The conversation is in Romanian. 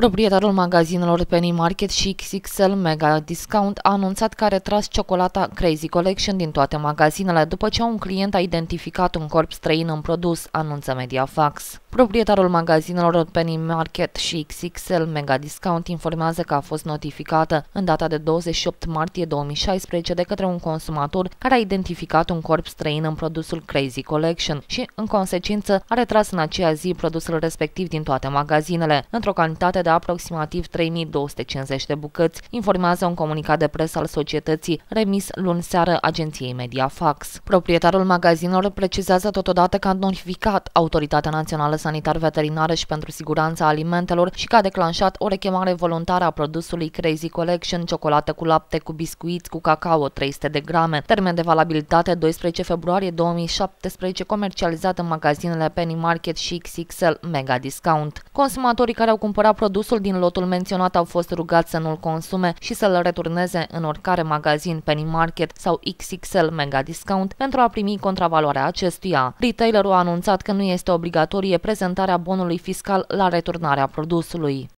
Proprietarul magazinelor Penny Market și XXL Mega Discount a anunțat că a retras ciocolata Crazy Collection din toate magazinele după ce un client a identificat un corp străin în produs, anunță Mediafax. Proprietarul magazinelor Penny Market și XXL Mega Discount informează că a fost notificată în data de 28 martie 2016 de către un consumator care a identificat un corp străin în produsul Crazy Collection și, în consecință, a retras în aceea zi produsul respectiv din toate magazinele, într-o cantitate de aproximativ 3250 de bucăți, informează un comunicat de presă al societății remis luni seară agenției Mediafax. Proprietarul magazinelor precizează totodată că a notificat Autoritatea Națională sanitar-veterinară și pentru siguranța alimentelor și că a declanșat o rechemare voluntară a produsului Crazy Collection, ciocolată cu lapte, cu biscuiți, cu cacao, 300 de grame, termen de valabilitate 12 februarie 2017, comercializat în magazinele Penny Market și XXL Mega Discount. Consumatorii care au cumpărat produsul din lotul menționat au fost rugați să nu-l consume și să-l returneze în oricare magazin Penny Market sau XXL Mega Discount pentru a primi contravaloarea acestuia. Retailerul a anunțat că nu este obligatorie prezentarea bonului fiscal la returnarea produsului.